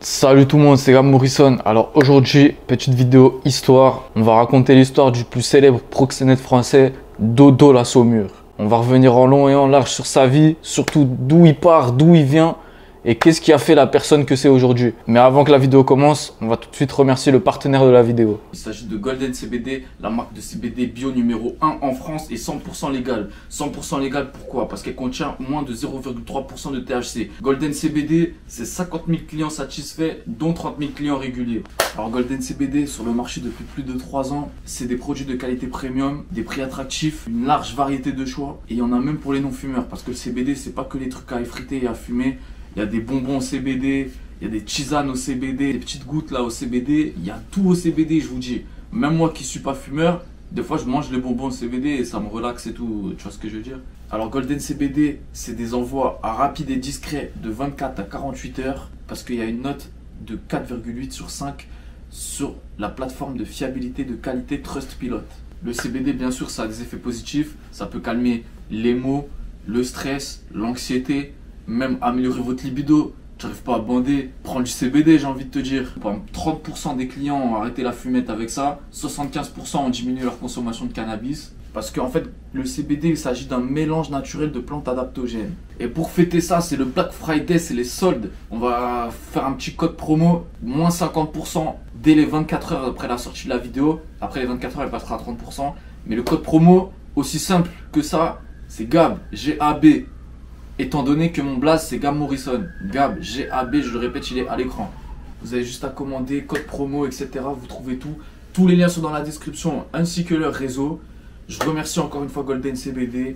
Salut tout le monde, c'est Gabriel Morrison. Alors aujourd'hui, petite vidéo histoire. On va raconter l'histoire du plus célèbre proxénète français, Dodo la Saumure. On va revenir en long et en large sur sa vie, surtout d'où il part, d'où il vient et qu'est-ce qui a fait la personne que c'est aujourd'hui. Mais avant que la vidéo commence, on va tout de suite remercier le partenaire de la vidéo. Il s'agit de Golden CBD, la marque de CBD bio numéro 1 en France et 100% légale. 100% légale pourquoi? Parce qu'elle contient moins de 0,3% de THC. Golden CBD, c'est 50 000 clients satisfaits, dont 30 000 clients réguliers. Alors Golden CBD, sur le marché depuis plus de 3 ans, c'est des produits de qualité premium, des prix attractifs, une large variété de choix. Et il y en a même pour les non-fumeurs, parce que le CBD, c'est pas que les trucs à effriter et à fumer. Il y a des bonbons au CBD, il y a des tisanes au CBD, des petites gouttes là au CBD. Il y a tout au CBD, je vous dis. Même moi qui suis pas fumeur, des fois je mange les bonbons au CBD et ça me relaxe et tout. Tu vois ce que je veux dire? Alors Golden CBD, c'est des envois à rapide et discret de 24 à 48 heures. Parce qu'il y a une note de 4,8 sur 5 sur la plateforme de fiabilité de qualité Trustpilot. Le CBD, bien sûr, ça a des effets positifs. Ça peut calmer les maux, le stress, l'anxiété. Même améliorer votre libido, tu n'arrives pas à bander, prends du CBD, j'ai envie de te dire. 30% des clients ont arrêté la fumette avec ça, 75% ont diminué leur consommation de cannabis. Parce qu'en fait, le CBD, il s'agit d'un mélange naturel de plantes adaptogènes. Et pour fêter ça, c'est le Black Friday, c'est les soldes. On va faire un petit code promo, moins 50% dès les 24 heures après la sortie de la vidéo. Après les 24 heures, elle passera à 30%. Mais le code promo, aussi simple que ça, c'est GAB, G-A-B. Étant donné que mon blaze c'est Gab Morrison, Gab, G-A-B, je le répète, il est à l'écran. Vous avez juste à commander, code promo, etc. Vous trouvez tout. Tous les liens sont dans la description ainsi que leur réseau. Je remercie encore une fois Golden CBD.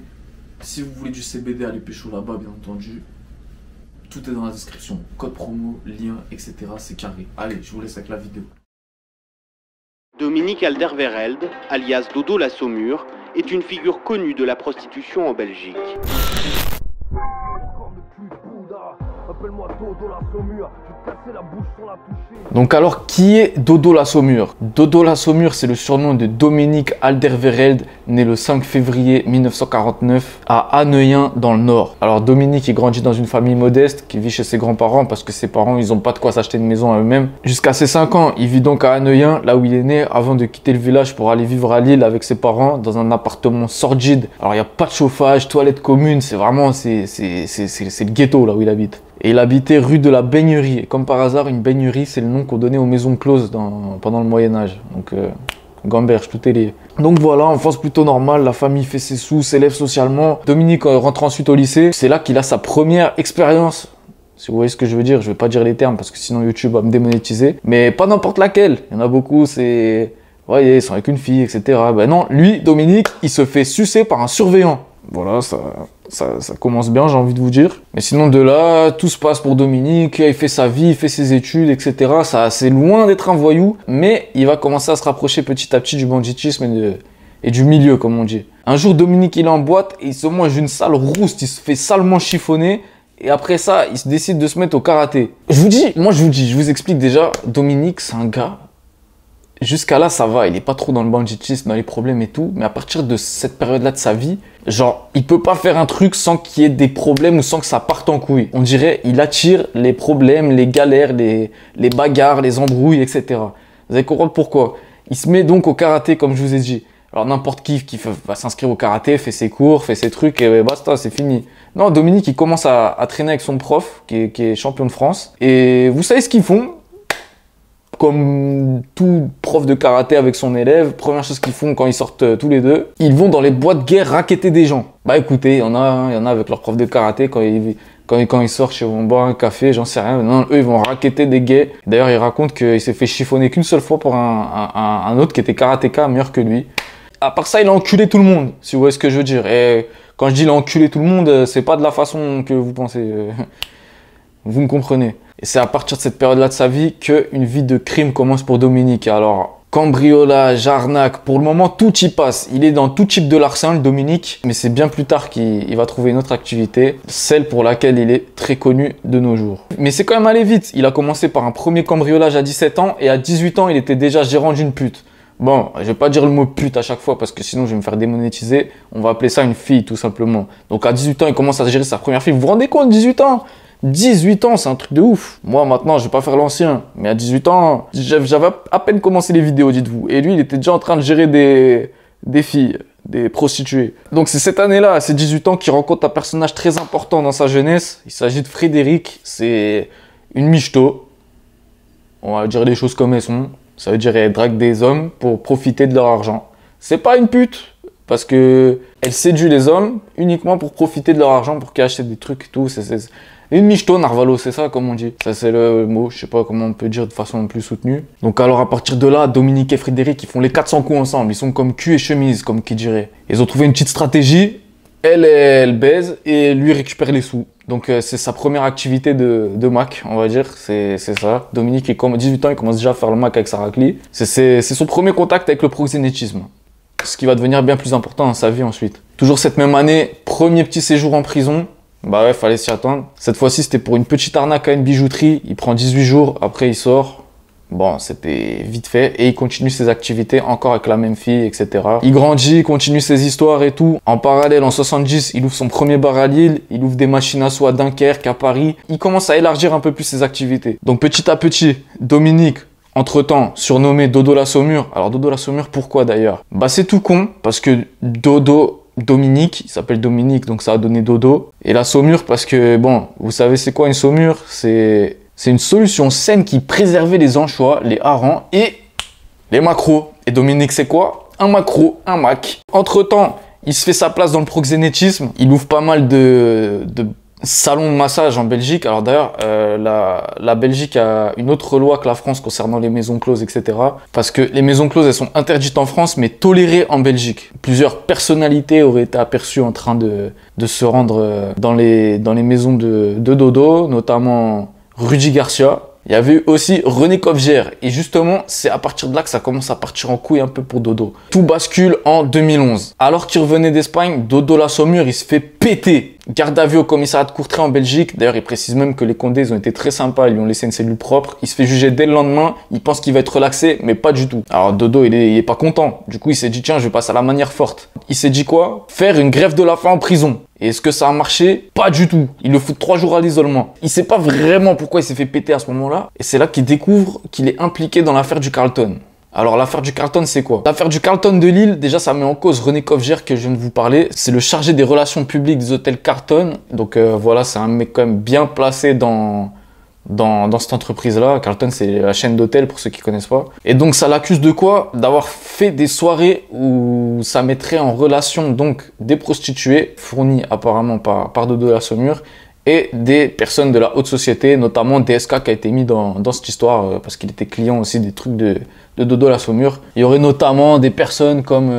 Si vous voulez du CBD, allez pécho là-bas, bien entendu. Tout est dans la description. Code promo, lien, etc. C'est carré. Allez, je vous laisse avec la vidéo. Dominique Alderweireld, alias Dodo la Saumure, est une figure connue de la prostitution en Belgique. Donc alors, qui est Dodo la Saumure? Dodo la Saumure, c'est le surnom de Dominique Alderweireld, né le 5 février 1949 à Haneuillen dans le Nord. Alors Dominique, il grandit dans une famille modeste qui vit chez ses grands-parents parce que ses parents, ils n'ont pas de quoi s'acheter une maison à eux-mêmes. Jusqu'à ses 5 ans, il vit donc à Haneuillen, là où il est né, avant de quitter le village pour aller vivre à Lille avec ses parents dans un appartement sordide. Alors il n'y a pas de chauffage, toilette commune, c'est vraiment, c'est le ghetto là où il habite. Et il habitait rue de la Baignerie. Et comme par hasard, une baignerie, c'est le nom qu'on donnait aux maisons closes pendant le Moyen-Âge. Donc, gamberge, tout est lié. Donc voilà, enfance plutôt normale, la famille fait ses sous, s'élève socialement. Dominique rentre ensuite au lycée. C'est là qu'il a sa première expérience. Si vous voyez ce que je veux dire, je ne vais pas dire les termes parce que sinon YouTube va me démonétiser. Mais pas n'importe laquelle. Il y en a beaucoup, c'est... Vous voyez, ils sont avec une fille, etc. Ben non, lui, Dominique, il se fait sucer par un surveillant. Voilà, ça commence bien, j'ai envie de vous dire. Mais sinon, de là, tout se passe pour Dominique. Il fait sa vie, il fait ses études, etc. C'est loin d'être un voyou, mais il va commencer à se rapprocher petit à petit du banditisme et du milieu, comme on dit. Un jour, Dominique, il est en boîte et il se mange une sale rouste. Il se fait salement chiffonner. Et après ça, il se décide de se mettre au karaté. Je vous explique déjà. Dominique, c'est un gars... Jusqu'à là, ça va, il n'est pas trop dans le banditisme, dans les problèmes et tout. Mais à partir de cette période-là de sa vie, genre, il peut pas faire un truc sans qu'il y ait des problèmes ou sans que ça parte en couille. On dirait, il attire les problèmes, les galères, les bagarres, les embrouilles, etc. Vous allez comprendre pourquoi. Il se met donc au karaté, comme je vous ai dit. Alors, n'importe qui va s'inscrire au karaté, fait ses cours, fait ses trucs et basta, c'est fini. Non, Dominique, il commence à traîner avec son prof, qui est champion de France. Et vous savez ce qu'ils font? Comme tout prof de karaté avec son élève, première chose qu'ils font quand ils sortent tous les deux, ils vont dans les boîtes gays racketter des gens. Bah écoutez, il y en a avec leur prof de karaté quand ils sortent, ils vont boire un café, j'en sais rien. Non, eux, ils vont racketter des gays. D'ailleurs, il raconte qu'il s'est fait chiffonner qu'une seule fois pour un autre qui était karatéka meilleur que lui. À part ça, il a enculé tout le monde, si vous voyez ce que je veux dire. Et quand je dis il a enculé tout le monde, c'est pas de la façon que vous pensez. Vous me comprenez. Et c'est à partir de cette période-là de sa vie qu'une vie de crime commence pour Dominique. Alors, cambriolage, arnaque, pour le moment, tout y passe. Il est dans tout type de larcin, le Dominique. Mais c'est bien plus tard qu'il va trouver une autre activité, celle pour laquelle il est très connu de nos jours. Mais c'est quand même allé vite. Il a commencé par un premier cambriolage à 17 ans et à 18 ans, il était déjà gérant d'une pute. Bon, je vais pas dire le mot pute à chaque fois parce que sinon je vais me faire démonétiser. On va appeler ça une fille, tout simplement. Donc à 18 ans, il commence à gérer sa première fille. Vous vous rendez compte, 18 ans ? 18 ans, c'est un truc de ouf. Moi, maintenant, je vais pas faire l'ancien. Mais à 18 ans, j'avais à peine commencé les vidéos, dites-vous. Et lui, il était déjà en train de gérer des filles, des prostituées. Donc, c'est cette année-là, à ses 18 ans, qu'il rencontre un personnage très important dans sa jeunesse. Il s'agit de Frédéric. C'est une michto. On va dire les choses comme elles sont. Ça veut dire qu'elle drague des hommes pour profiter de leur argent. C'est pas une pute. Parce que elle séduit les hommes uniquement pour profiter de leur argent, pour qu'ils achètent des trucs et tout. C'est une michto, narvalo, c'est ça comme on dit. Ça c'est le mot, je sais pas comment on peut dire de façon plus soutenue. Donc alors à partir de là, Dominique et Frédéric, ils font les 400 coups ensemble. Ils sont comme cul et chemise, comme qui dirait. Ils ont trouvé une petite stratégie. Elle baise et lui récupère les sous. Donc c'est sa première activité de Mac, on va dire, c'est ça. Dominique, il commence, 18 ans, il commence déjà à faire le Mac avec sa raclie. C'est son premier contact avec le proxénétisme. Ce qui va devenir bien plus important dans sa vie ensuite. Toujours cette même année, premier petit séjour en prison. Bah ouais, fallait s'y attendre. Cette fois-ci, c'était pour une petite arnaque à une bijouterie. Il prend 18 jours, après il sort. Bon, c'était vite fait. Et il continue ses activités encore avec la même fille, etc. Il grandit, il continue ses histoires et tout. En parallèle, en 70, il ouvre son premier bar à Lille. Il ouvre des machines à sous à Dunkerque, à Paris. Il commence à élargir un peu plus ses activités. Donc petit à petit, Dominique, entre-temps, surnommé Dodo la Saumure. Alors Dodo la Saumure, pourquoi d'ailleurs? Bah c'est tout con, parce que Dodo, Dominique, il s'appelle Dominique, donc ça a donné Dodo. Et la Saumure, parce que, bon, vous savez c'est quoi une saumure? C'est une solution saine qui préservait les anchois, les harengs et les maquereaux. Et Dominique c'est quoi? Un maquereau, un mac. Entre-temps, il se fait sa place dans le proxénétisme. Il ouvre pas mal de salon de massage en Belgique. Alors d'ailleurs, la Belgique a une autre loi que la France concernant les maisons closes, etc. Parce que les maisons closes, elles sont interdites en France, mais tolérées en Belgique. Plusieurs personnalités auraient été aperçues en train de se rendre dans les maisons de dodo, notamment Rudy Garcia. Il y avait aussi René Covgière. Et justement, c'est à partir de là que ça commence à partir en couille un peu pour Dodo. Tout bascule en 2011. Alors qu'il revenait d'Espagne, Dodo la Saumure, il se fait péter. Garde à vue au commissariat de Courtrai en Belgique. D'ailleurs, il précise même que les Condés, ils ont été très sympas. Ils lui ont laissé une cellule propre. Il se fait juger dès le lendemain. Il pense qu'il va être relaxé, mais pas du tout. Alors Dodo, il est pas content. Du coup, il s'est dit, tiens, je vais passer à la manière forte. Il s'est dit quoi? Faire une grève de la faim en prison. Et est-ce que ça a marché? Pas du tout. Il le fout 3 jours à l'isolement. Il sait pas vraiment pourquoi il s'est fait péter à ce moment-là. Et c'est là qu'il découvre qu'il est impliqué dans l'affaire du Carlton. Alors l'affaire du Carlton, c'est quoi? L'affaire du Carlton de Lille, déjà ça met en cause René Kofger que je viens de vous parler. C'est le chargé des relations publiques des hôtels Carlton. Donc voilà, c'est un mec quand même bien placé dans cette entreprise-là. Carlton, c'est la chaîne d'hôtels pour ceux qui connaissent pas. Et donc ça l'accuse de quoi? D'avoir fait des soirées où ça mettrait en relation donc des prostituées, fournies apparemment par Dodo la Saumure, et des personnes de la haute société, notamment DSK qui a été mis dans cette histoire, parce qu'il était client aussi des trucs de Dodo la Saumure. Il y aurait notamment des personnes comme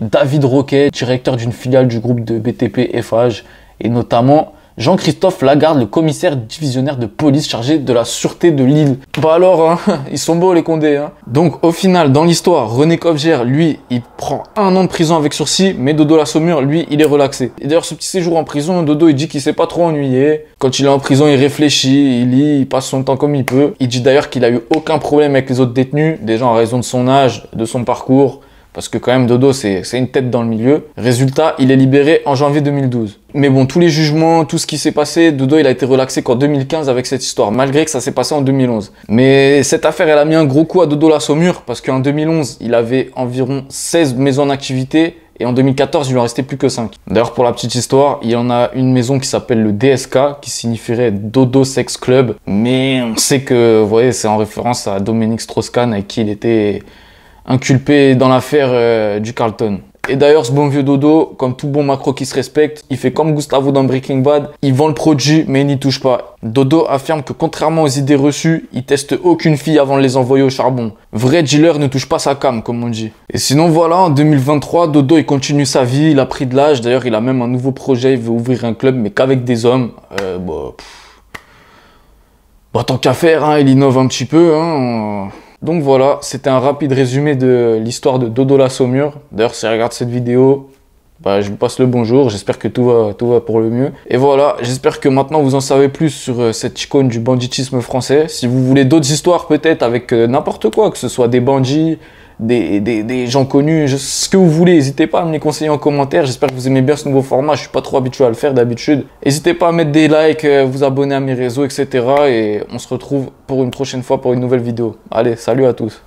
David Roquet, directeur d'une filiale du groupe de BTP Effage, et notamment Jean-Christophe Lagarde, le commissaire divisionnaire de police chargé de la sûreté de Lille. Bah alors, hein, ils sont beaux les Condés. Hein. Donc au final, dans l'histoire, René Kofger, lui, il prend 1 an de prison avec sursis, mais Dodo la Saumure, lui, il est relaxé. Et d'ailleurs, ce petit séjour en prison, Dodo, il dit qu'il s'est pas trop ennuyé. Quand il est en prison, il réfléchit, il lit, il passe son temps comme il peut. Il dit d'ailleurs qu'il a eu aucun problème avec les autres détenus, déjà en raison de son âge, de son parcours. Parce que quand même, Dodo, c'est une tête dans le milieu. Résultat, il est libéré en janvier 2012. Mais bon, tous les jugements, tout ce qui s'est passé, Dodo, il a été relaxé qu'en 2015 avec cette histoire, malgré que ça s'est passé en 2011. Mais cette affaire, elle a mis un gros coup à Dodo la Saumure, parce qu'en 2011, il avait environ 16 maisons en activité, et en 2014, il lui en restait plus que 5. D'ailleurs, pour la petite histoire, il y en a une maison qui s'appelle le DSK, qui signifierait Dodo Sex Club. Mais on sait que, vous voyez, c'est en référence à Dominique Strauss-Kahn, avec qui il était inculpé dans l'affaire du Carlton. Et d'ailleurs, ce bon vieux Dodo, comme tout bon macro qui se respecte, il fait comme Gustavo dans Breaking Bad, il vend le produit mais il n'y touche pas. Dodo affirme que contrairement aux idées reçues, il teste aucune fille avant de les envoyer au charbon. Vrai dealer ne touche pas sa cam, comme on dit. Et sinon voilà, en 2023, Dodo il continue sa vie, il a pris de l'âge, d'ailleurs il a même un nouveau projet, il veut ouvrir un club mais qu'avec des hommes. Tant qu'à faire, hein, il innove un petit peu, hein. Donc voilà, c'était un rapide résumé de l'histoire de Dodo la Saumure. D'ailleurs, si elle regarde cette vidéo, bah, je vous passe le bonjour. J'espère que tout va pour le mieux. Et voilà, j'espère que maintenant vous en savez plus sur cette icône du banditisme français. Si vous voulez d'autres histoires peut-être avec n'importe quoi, que ce soit des bandits, des gens connus, ce que vous voulez, n'hésitez pas à me les conseiller en commentaire. J'espère que vous aimez bien ce nouveau format, je suis pas trop habitué à le faire d'habitude. N'hésitez pas à mettre des likes, vous abonner à mes réseaux, etc. Et on se retrouve pour une prochaine fois pour une nouvelle vidéo. Allez, salut à tous.